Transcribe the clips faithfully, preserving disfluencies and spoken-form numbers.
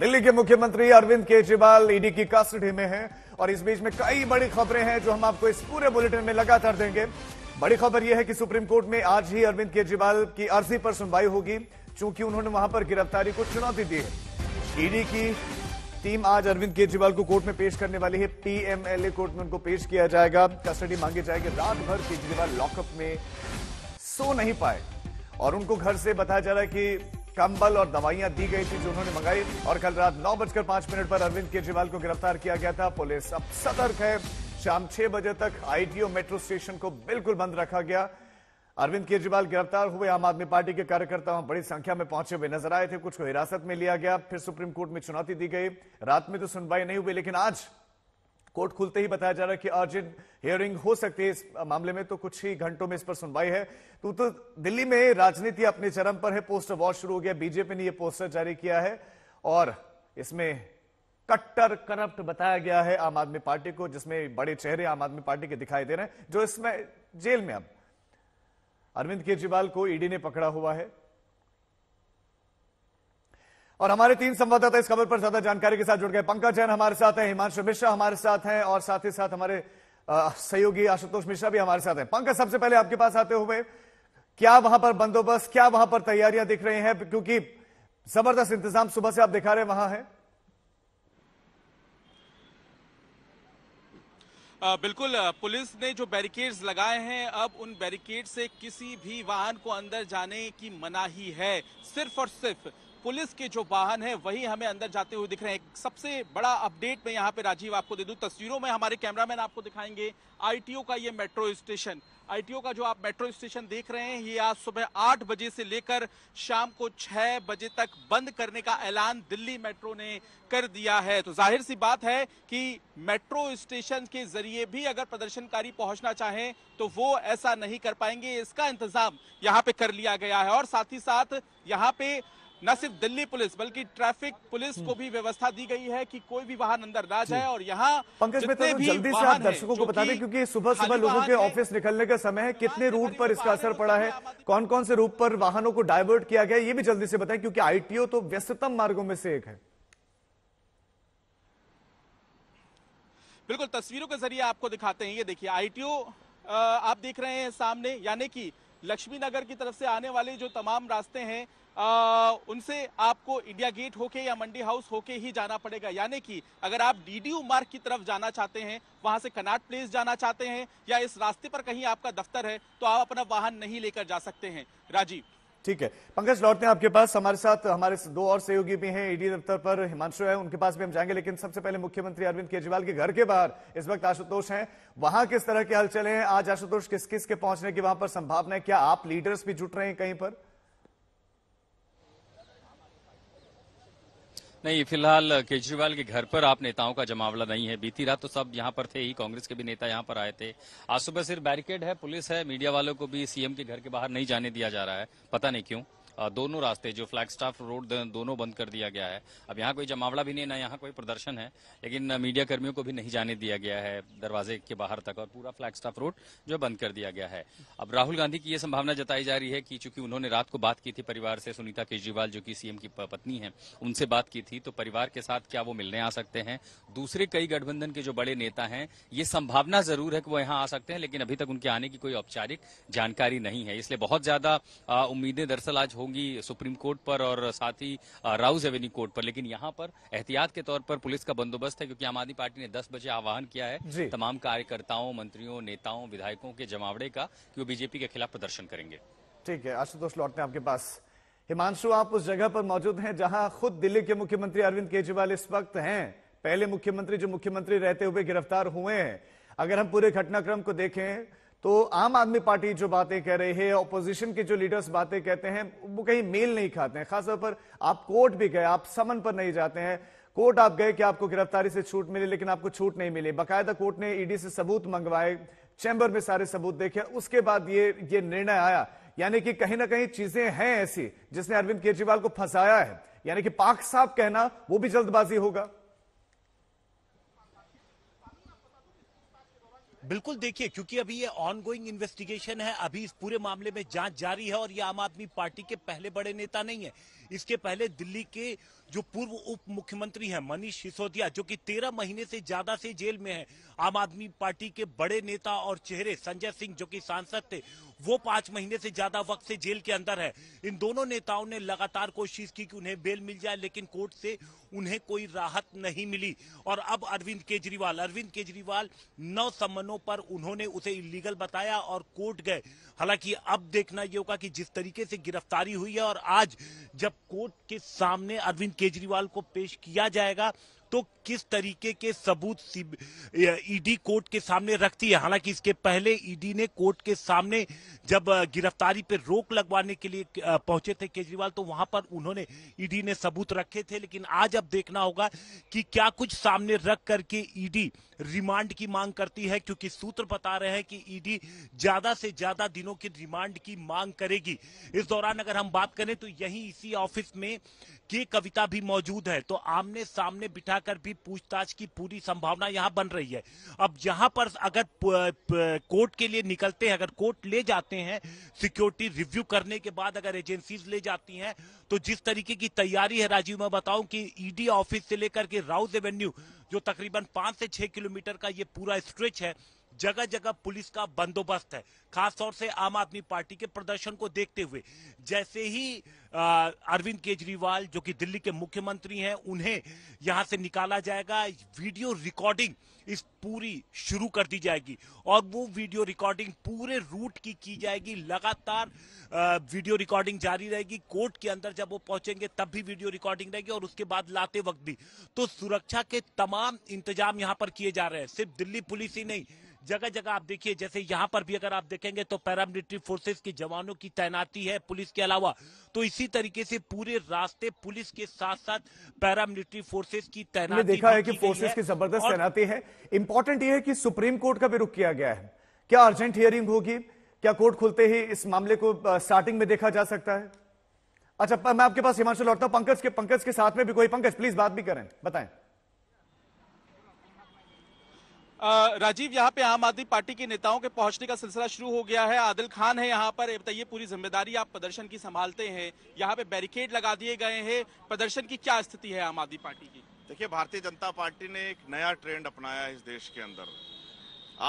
दिल्ली के मुख्यमंत्री अरविंद केजरीवाल ईडी की कस्टडी में हैं और इस बीच में कई बड़ी खबरें हैं जो हम आपको इस पूरे बुलेटिन में लगातार देंगे। बड़ी खबर यह है कि सुप्रीम कोर्ट में आज ही अरविंद केजरीवाल की अर्जी पर सुनवाई होगी, चूंकि उन्होंने वहां पर गिरफ्तारी को चुनौती दी है। ईडी की टीम आज अरविंद केजरीवाल को कोर्ट में पेश करने वाली है। पीएमएलए कोर्ट में उनको पेश किया जाएगा, कस्टडी मांगी जाएगी। रात भर केजरीवाल लॉकअप में सो नहीं पाए और उनको घर से बताया जा रहा है कि कंबल और दवाइयां दी गई थी जो उन्होंने मंगाई। और कल रात नौ बजकर पांच मिनट पर अरविंद केजरीवाल को गिरफ्तार किया गया था। पुलिस अब सतर्क है। शाम छह बजे तक आईटीओ मेट्रो स्टेशन को बिल्कुल बंद रखा गया। अरविंद केजरीवाल गिरफ्तार हुए, आम आदमी पार्टी के कार्यकर्ता वहां बड़ी संख्या में पहुंचे हुए नजर आए थे। कुछ को हिरासत में लिया गया, फिर सुप्रीम कोर्ट में चुनौती दी गई। रात में तो सुनवाई नहीं हुई, लेकिन आज कोर्ट खुलते ही बताया जा रहा है कि अर्जेंट हियरिंग हो सकती है इस मामले में, तो कुछ ही घंटों में इस पर सुनवाई है। तो, तो दिल्ली में राजनीति अपने चरम पर है। पोस्टर वॉर शुरू हो गया। बीजेपी ने यह पोस्टर जारी किया है और इसमें कट्टर करप्ट बताया गया है आम आदमी पार्टी को, जिसमें बड़े चेहरे आम आदमी पार्टी के दिखाई दे रहे हैं जो इसमें जेल में। अब अरविंद केजरीवाल को ईडी ने पकड़ा हुआ है और हमारे तीन संवाददाता इस खबर पर ज्यादा जानकारी के साथ जुड़ गए। पंकज जैन हमारे साथ हैं, हिमांशु मिश्रा हमारे साथ हैं और साथ ही साथ हमारे सहयोगी आशुतोष मिश्रा भी हमारे साथ हैं। पंकज, सबसे पहले आपके पास आते हुए, क्या वहां पर बंदोबस्त, क्या वहां पर तैयारियां दिख रही हैं, क्योंकि जबरदस्त इंतजाम सुबह से आप दिखा रहे हैं वहां है? बिल्कुल, पुलिस ने जो बैरिकेड्स लगाए हैं, अब उन बैरिकेड से किसी भी वाहन को अंदर जाने की मनाही है। सिर्फ और सिर्फ पुलिस के जो वाहन है वही हमें अंदर जाते हुए दिख रहे हैं। सबसे बड़ा अपडेट मैं यहाँ पे राजीव आपको दे दूं, तस्वीरों में हमारे कैमरामैन आपको दिखाएंगे आईटीओ का ये मेट्रो स्टेशन। आईटीओ का जो आप मेट्रो स्टेशन देख रहे हैं, ये आज सुबह आठ बजे से लेकर शाम को छह बजे तक बंद करने का ऐलान दिल्ली मेट्रो ने कर दिया है। तो जाहिर सी बात है कि मेट्रो स्टेशन के जरिए भी अगर प्रदर्शनकारी पहुंचना चाहें तो वो ऐसा नहीं कर पाएंगे। इसका इंतजाम यहाँ पे कर लिया गया है और साथ ही साथ यहाँ पे न सिर्फ दिल्ली पुलिस बल्कि ट्रैफिक पुलिस को भी व्यवस्था दी गई है कि कोई भी वाहन अंदर ना जाए। और यहाँ पंकज मित्र, जल्दी से आप दर्शकों को बता दें, क्योंकि सुबह सुबह लोगों के ऑफिस निकलने का समय है, कितने रूट पर इसका असर पड़ा है, कौन कौन से रूट पर वाहनों को डाइवर्ट किया गया, ये भी जल्दी से बताएं, क्योंकि आईटीओ तो व्यस्ततम मार्गों में से एक है। बिल्कुल, तस्वीरों के जरिए आपको दिखाते हैं। ये देखिए आईटीओ आप देख रहे हैं सामने, यानी कि लक्ष्मी नगर की तरफ से आने वाले जो तमाम रास्ते हैं आ, उनसे आपको इंडिया गेट होके या मंडी हाउस होके ही जाना पड़ेगा। यानी कि अगर आप डीडीयू मार्ग की तरफ जाना चाहते हैं, वहां से कनाट प्लेस जाना चाहते हैं, या इस रास्ते पर कहीं आपका दफ्तर है, तो आप अपना वाहन नहीं लेकर जा सकते हैं। राजीव, ठीक है पंकज, लौटते हैं आपके पास। हमारे साथ हमारे दो और सहयोगी भी हैं, ईडी दफ्तर पर हिमांशु है, उनके पास भी हम जाएंगे, लेकिन सबसे पहले मुख्यमंत्री अरविंद केजरीवाल के घर के बाहर इस वक्त आशुतोष हैं, वहां किस तरह के हलचल हैं आज? आशुतोष, किस किस के पहुंचने की वहां पर संभावना है? क्या आप लीडर्स भी जुट रहे हैं कहीं पर? नहीं, फिलहाल केजरीवाल के घर पर आप नेताओं का जमावड़ा नहीं है। बीती रात तो सब यहाँ पर थे ही, कांग्रेस के भी नेता यहाँ पर आए थे। आज सुबह सिर्फ बैरिकेड है, पुलिस है, मीडिया वालों को भी सीएम के घर के बाहर नहीं जाने दिया जा रहा है, पता नहीं क्यों। दोनों रास्ते, जो फ्लैगस्टाफ रोड, दोनों बंद कर दिया गया है। अब यहाँ कोई जमावड़ा भी नहीं, ना यहाँ कोई प्रदर्शन है, लेकिन मीडिया कर्मियों को भी नहीं जाने दिया गया है दरवाजे के बाहर तक, और पूरा फ्लैगस्टाफ रोड जो बंद कर दिया गया है। अब राहुल गांधी की ये संभावना जताई जा रही है कि चूंकि उन्होंने रात को बात की थी परिवार से, सुनीता केजरीवाल जो कि सीएम की पत्नी है, उनसे बात की थी, तो परिवार के साथ क्या वो मिलने आ सकते हैं? दूसरे कई गठबंधन के जो बड़े नेता हैं, ये संभावना जरूर है कि वो यहाँ आ सकते हैं, लेकिन अभी तक उनके आने की कोई औपचारिक जानकारी नहीं है। इसलिए बहुत ज्यादा उम्मीदें दरअसल आज होंगी सुप्रीम कोर्ट पर और साथ ही राउज़ एवेन्यू कोर्ट पर, लेकिन यहाँ पर एहतियात के तौर पर पुलिस का बंदोबस्त है, क्योंकि आम आदमी पार्टी ने दस बजे आह्वान किया है तमाम कार्यकर्ताओं, मंत्रियों, नेताओं, विधायकों के जमावड़े का कि वो बीजेपी के खिलाफ प्रदर्शन करेंगे। ठीक है आशुतोष, लौटते हैं आपके पास। हिमांशु, आप उस जगह पर मौजूद हैं जहां खुद दिल्ली के मुख्यमंत्री अरविंद केजरीवाल इस वक्त हैं, पहले मुख्यमंत्री जो मुख्यमंत्री रहते हुए गिरफ्तार हुए हैं। अगर हम पूरे घटनाक्रम को देखें तो आम आदमी पार्टी जो बातें कह रही है, ऑपोजिशन के जो लीडर्स बातें कहते हैं, वो कहीं मेल नहीं खाते हैं। खासतौर पर आप कोर्ट भी गए, आप समन पर नहीं जाते हैं, कोर्ट आप गए कि आपको गिरफ्तारी से छूट मिले, लेकिन आपको छूट नहीं मिली। बाकायदा कोर्ट ने ईडी से सबूत मंगवाए, चैंबर में सारे सबूत देखे, उसके बाद ये ये निर्णय आया। यानी कि कहीं ना कहीं चीजें हैं ऐसी जिसने अरविंद केजरीवाल को फंसाया है, यानी कि पाक साफ कहना वो भी जल्दबाजी होगा। बिल्कुल देखिए, क्योंकि अभी ये ऑनगोइंग इन्वेस्टिगेशन है, अभी इस पूरे मामले में जांच जारी है और ये आम आदमी पार्टी के पहले बड़े नेता नहीं है। इसके पहले दिल्ली के जो पूर्व उप मुख्यमंत्री हैं मनीष सिसोदिया, जो कि तेरह महीने से ज्यादा से जेल में हैं, आम आदमी पार्टी के बड़े नेता और चेहरे संजय सिंह जो कि सांसद थे, वो पांच महीने से ज्यादा वक्त से जेल के अंदर है। इन दोनों नेताओं ने लगातार कोशिश की कि उन्हें बेल मिल जाए, लेकिन कोर्ट से उन्हें कोई राहत नहीं मिली। और अब अरविंद केजरीवाल अरविंद केजरीवाल नौ सम्मनों पर उन्होंने उसे इलीगल बताया और कोर्ट गए। हालांकि अब देखना यह होगा कि जिस तरीके से गिरफ्तारी हुई है और आज जब कोर्ट के सामने अरविंद केजरीवाल को पेश किया जाएगा तो किस तरीके के सबूत ईडी कोर्ट के सामने रखती है। हालांकि इसके पहले ईडी ने कोर्ट के सामने जब गिरफ्तारी पर रोक लगवाने के लिए पहुंचे थे केजरीवाल, तो वहां पर उन्होंने ईडी ने सबूत रखे थे, लेकिन आज अब देखना होगा कि क्या कुछ सामने रख करके ईडी रिमांड की मांग करती है, क्योंकि सूत्र बता रहे हैं कि ईडी ज्यादा से ज्यादा दिनों की रिमांड की मांग करेगी। इस दौरान अगर हम बात करें तो यही इसी ऑफिस में के कविता भी मौजूद है, तो आमने सामने बिठा कर भी पूछताछ की पूरी संभावना यहां बन रही है। अब यहां पर अगर कोर्ट के लिए निकलते हैं, अगर कोर्ट ले जाते हैं, सिक्योरिटी रिव्यू करने के बाद अगर एजेंसीज ले जाती हैं, तो जिस तरीके की तैयारी है राजीव, मैं बताऊं कि ईडी ऑफिस से लेकर के राउज़ एवेन्यू जो तकरीबन पांच से छह किलोमीटर का ये पूरा स्ट्रेच है, जगह जगह पुलिस का बंदोबस्त है, खासतौर से आम आदमी पार्टी के प्रदर्शन को देखते हुए। जैसे ही अरविंद केजरीवाल जो कि दिल्ली के मुख्यमंत्री हैं, उन्हें यहां से निकाला जाएगा, वीडियो रिकॉर्डिंग इस पूरी शुरू कर दी जाएगी और वो वीडियो रिकॉर्डिंग पूरे रूट की की जाएगी। लगातार वीडियो रिकॉर्डिंग जारी रहेगी, कोर्ट के अंदर जब वो पहुंचेंगे तब भी वीडियो रिकॉर्डिंग रहेगी और उसके बाद लाते वक्त भी। तो सुरक्षा के तमाम इंतजाम यहां पर किए जा रहे हैं, सिर्फ दिल्ली पुलिस ही नहीं, जगह जगह आप देखिए, जैसे यहां पर भी अगर आप देखेंगे तो पैरामिलिट्री फोर्सेस के जवानों की तैनाती है पुलिस के अलावा। तो इसी तरीके से पूरे रास्ते पुलिस के साथ साथ पैरामिलिट्री फोर्सेस की तैनाती देखा है कि फोर्सेस की जबरदस्त तैनाती है। इंपॉर्टेंट यह है कि सुप्रीम कोर्ट का भी रुख किया गया है। क्या अर्जेंट हियरिंग होगी? क्या कोर्ट खुलते ही इस मामले को स्टार्टिंग में देखा जा सकता है? अच्छा, मैं आपके पास हिमांशु लौटता हूं। पंकज के पंकज के साथ में भी कोई, पंकज प्लीज बात भी करें, बताएं। राजीव, यहाँ पे आम आदमी पार्टी के नेताओं के पहुंचने का सिलसिला शुरू हो गया है। आदिल खान है यहाँ पर, बताइए पूरी जिम्मेदारी आप प्रदर्शन की संभालते हैं, यहाँ पे बैरिकेड लगा दिए गए हैं, प्रदर्शन की क्या स्थिति है आम आदमी पार्टी की? देखिए, भारतीय जनता पार्टी ने एक नया ट्रेंड अपनाया है इस देश के अंदर।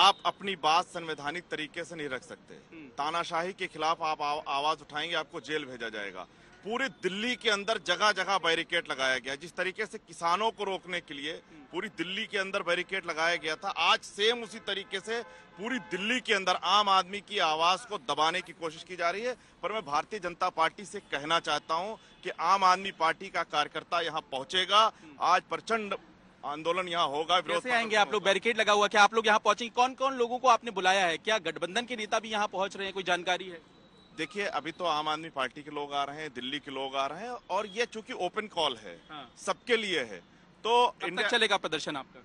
आप अपनी बात संवैधानिक तरीके से नहीं रख सकते, तानाशाही के खिलाफ आप आवाज उठाएंगे आपको जेल भेजा जाएगा। पूरे दिल्ली के अंदर जगह जगह बैरिकेड लगाया गया, जिस तरीके से किसानों को रोकने के लिए पूरी दिल्ली के अंदर बैरिकेड लगाया गया था, आज सेम उसी तरीके से पूरी दिल्ली के अंदर आम आदमी की आवाज को दबाने की कोशिश की जा रही है। पर मैं भारतीय जनता पार्टी से कहना चाहता हूं कि आम आदमी पार्टी का कार्यकर्ता यहां पहुंचेगा, आज प्रचंड आंदोलन यहाँ होगा। कैसे आएंगे आप लोग? बैरिकेड लगा हुआ, क्या आप लोग यहाँ पहुंचेंगे? कौन कौन लोगों को आपने बुलाया है? क्या गठबंधन के नेता भी यहाँ पहुंच रहे हैं, कोई जानकारी है? देखिए, अभी तो आम आदमी पार्टी के लोग आ रहे हैं, दिल्ली के लोग आ रहे हैं और ये चूंकि ओपन कॉल है, हाँ। सबके लिए है। तो कब तक चलेगा प्रदर्शन आपका?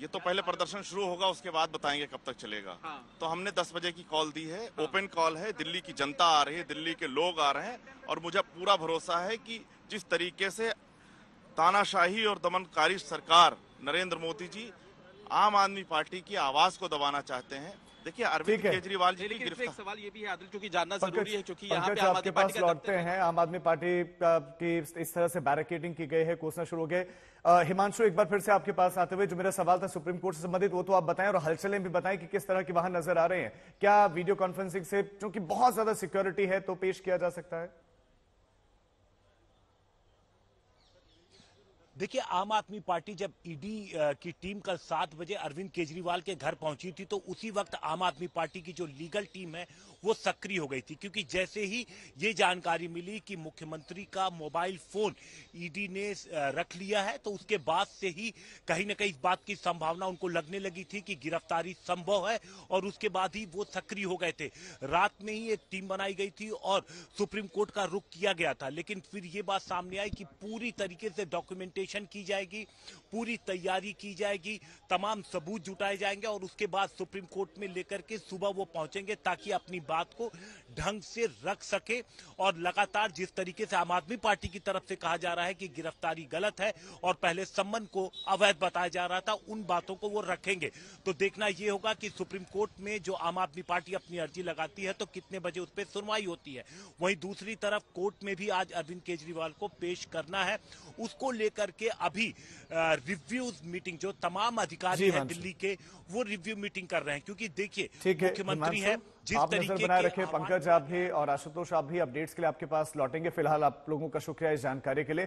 ये तो पहले प्रदर्शन शुरू होगा, उसके बाद बताएंगे कब तक चलेगा। हाँ। तो हमने दस बजे की कॉल दी है, हाँ। ओपन कॉल है, दिल्ली की जनता आ रही है, दिल्ली के लोग आ रहे हैं और मुझे पूरा भरोसा है कि जिस तरीके से तानाशाही और दमनकारी सरकार नरेंद्र मोदी जी आम आदमी पार्टी की आवाज को दबाना चाहते हैं। देखिए, अरविंद केजरीवाल जी की गिरफ्तार, सवाल ये भी है आदिल, क्योंकि जानना जरूरी है, क्योंकि यहाँ पे आम आदमी पार्टी लौटते हैं, आम आदमी पार्टी की इस तरह से बैरिकेडिंग की गई है, कोसना शुरू हो गए। हिमांशु, एक बार फिर से आपके पास आते हुए, जो मेरा सवाल था सुप्रीम कोर्ट से संबंधित, वो तो आप बताएं और हलचलें भी बताएं कि किस तरह की वहां नजर आ रही है। क्या वीडियो कॉन्फ्रेंसिंग से, क्योंकि बहुत ज्यादा सिक्योरिटी है, तो पेश किया जा सकता है? देखिए, आम आदमी पार्टी जब ईडी की टीम कल सात बजे अरविंद केजरीवाल के घर पहुंची थी, तो उसी वक्त आम आदमी पार्टी की जो लीगल टीम है वो सक्रिय हो गई थी, क्योंकि जैसे ही ये जानकारी मिली कि मुख्यमंत्री का मोबाइल फोन ईडी ने रख लिया है, तो उसके बाद से ही कहीं ना कहीं इस बात की संभावना उनको लगने लगी थी कि गिरफ्तारी संभव है और उसके बाद ही वो सक्रिय हो गए थे। रात में ही एक टीम बनाई गई थी और सुप्रीम कोर्ट का रुख किया गया था, लेकिन फिर ये बात सामने आई कि पूरी तरीके से डॉक्यूमेंटेशन की जाएगी, पूरी तैयारी की जाएगी, तमाम सबूत जुटाए जाएंगे और उसके बाद सुप्रीम कोर्ट में लेकर के सुबह वो पहुंचेंगे ताकि अपनी बात को ढंग से रख सके। और लगातार जिस तरीके से आम आदमी पार्टी की तरफ से कहा जा रहा है कि गिरफ्तारी गलत है और पहले सम्मन को अवैध बताया जा रहा था, उन बातों को वो रखेंगे। तो देखना ये होगा कि सुप्रीम कोर्ट में जो आम आदमी पार्टी अपनी अर्जी लगाती है तो कितने बजे उस पर सुनवाई होती है। वहीं दूसरी तरफ कोर्ट में भी आज अरविंद केजरीवाल को पेश करना है, उसको लेकर के अभी रिव्यू मीटिंग जो तमाम अधिकारी हैं दिल्ली के वो रिव्यू मीटिंग कर रहे हैं, क्योंकि देखिए मुख्यमंत्री है जिस तरीके बनाए रखे। पंकज आप भी और आशुतोष आप भी अपडेट्स के लिए आपके पास लौटेंगे। फिलहाल आप लोगों का शुक्रिया इस जानकारी के लिए।